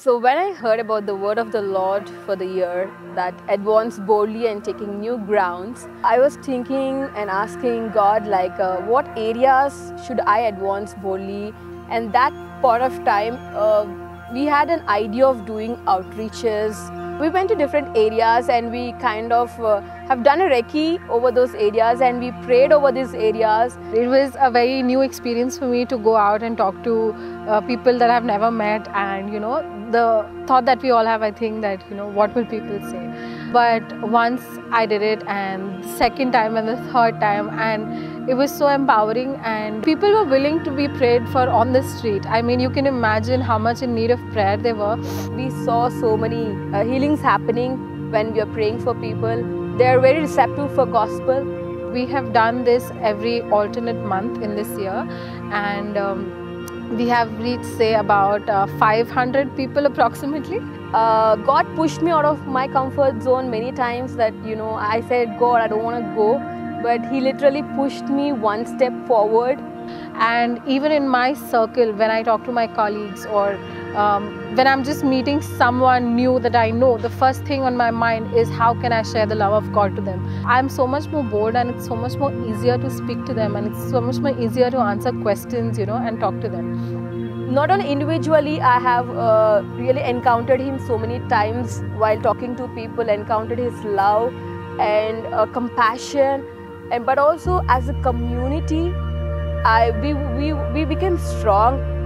So when I heard about the word of the Lord for the year that advance boldly and taking new grounds, I was thinking and asking God like what areas should I advance boldly, and that part of time we had an idea of doing outreaches. We went to different areas and we kind of have done a recce over those areas and we prayed over these areas. It was a very new experience for me to go out and talk to people that I've never met, and you know, the thought that we all have, I think that, you know, what will people say? But once I did it, and the second time and the third time, and it was so empowering, and people were willing to be prayed for on the street. I mean, you can imagine how much in need of prayer they were. We saw so many healings happening when we are praying for people. They are very receptive for gospel. We have done this every alternate month in this year, and we have reached, say, about 500 people approximately. God pushed me out of my comfort zone many times, that, you know, I said, God, I don't want to go. But He literally pushed me one step forward. And even in my circle, when I talk to my colleagues, or when I'm just meeting someone new that I know, the first thing on my mind is how can I share the love of God to them. I'm so much more bold, and it's so much more easier to speak to them, and it's so much more easier to answer questions, you know, and talk to them. Not only individually, I have really encountered Him so many times while talking to people, encountered His love and compassion, and but also as a community, we became strong.